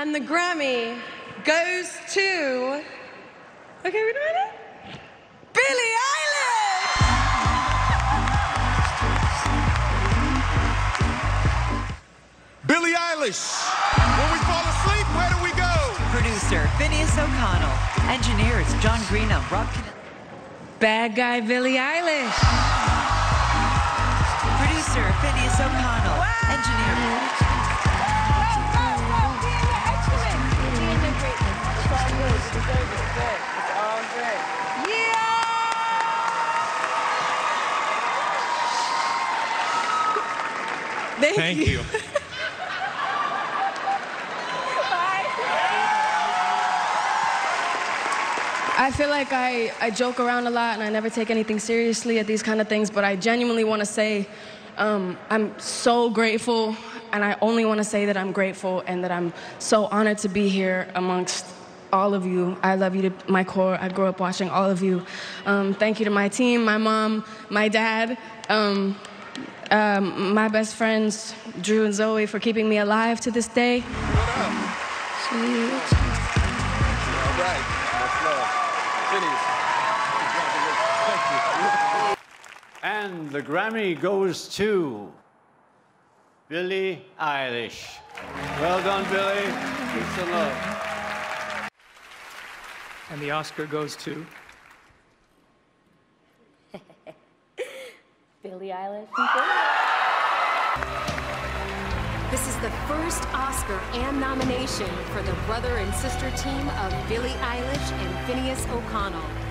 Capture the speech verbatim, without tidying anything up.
And the Grammy goes to... Okay, we doing it? Billie Eilish! Billie Eilish! When we fall asleep, where do we go? Producer, Finneas O'Connell. Engineers, John Greenham, Rob Kinn. Bad guy, Billie Eilish. Producer, Finneas O'Connell. Wow. Engineer. Thank, Thank you. you. I feel like I, I joke around a lot and I never take anything seriously at these kind of things, but I genuinely want to say um, I'm so grateful, and I only want to say that I'm grateful and that I'm so honored to be here amongst all of you. I love you to my core. I grew up watching all of you. Um, thank you to my team, my mom, my dad. Um, Um, my best friends, Drew and Zoe, for keeping me alive to this day. What up? Sweet. All right. Let's love. Finneas. Thank you. And the Grammy goes to Billie Eilish. Well done, Billie. Peace and love. And the Oscar goes to... Billie Eilish. This is the first Oscar and nomination for the brother and sister team of Billie Eilish and Finneas O'Connell.